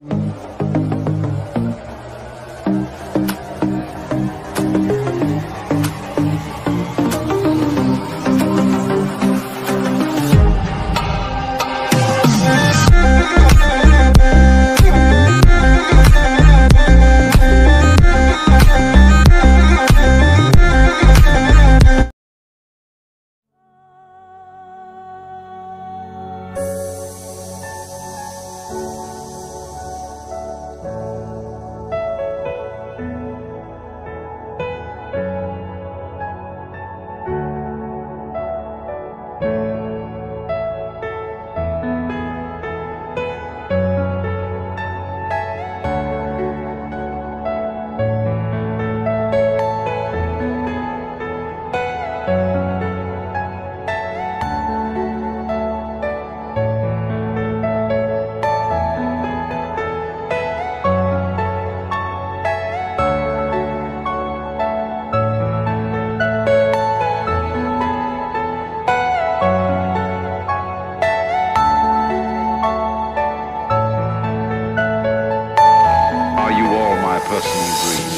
Personal dream.